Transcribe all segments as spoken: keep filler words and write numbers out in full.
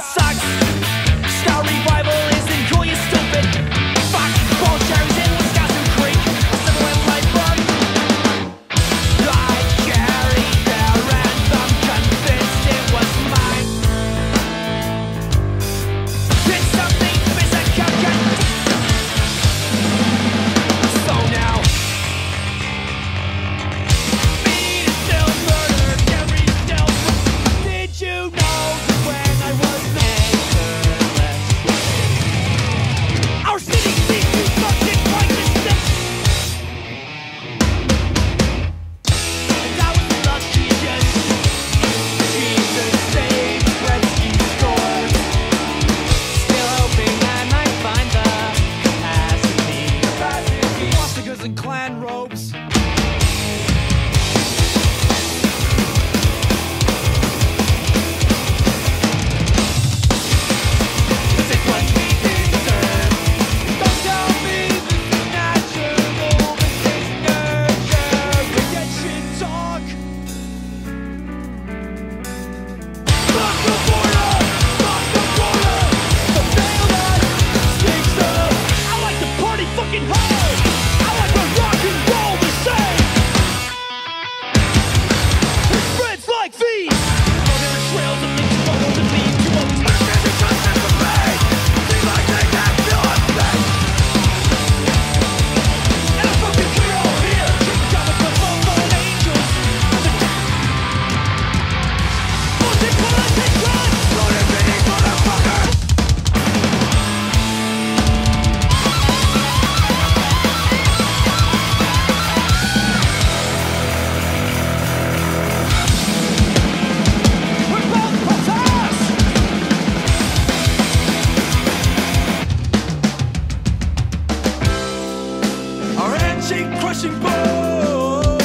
star sucks. Star revival isn't cool, you stupid fuck. Ball cherries in Wisconsin Creek, a silhouette light from I carry their anthem, convinced it was mine. It's something physical. So now me is still murdered, every still. Did you know? And clan robes. Cheek crushing ball.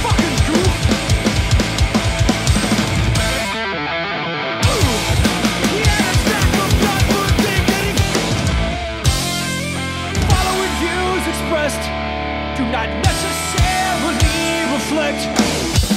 Fucking cool. Yeah, it's back from Blackwood dignity. Following views expressed do not necessarily reflect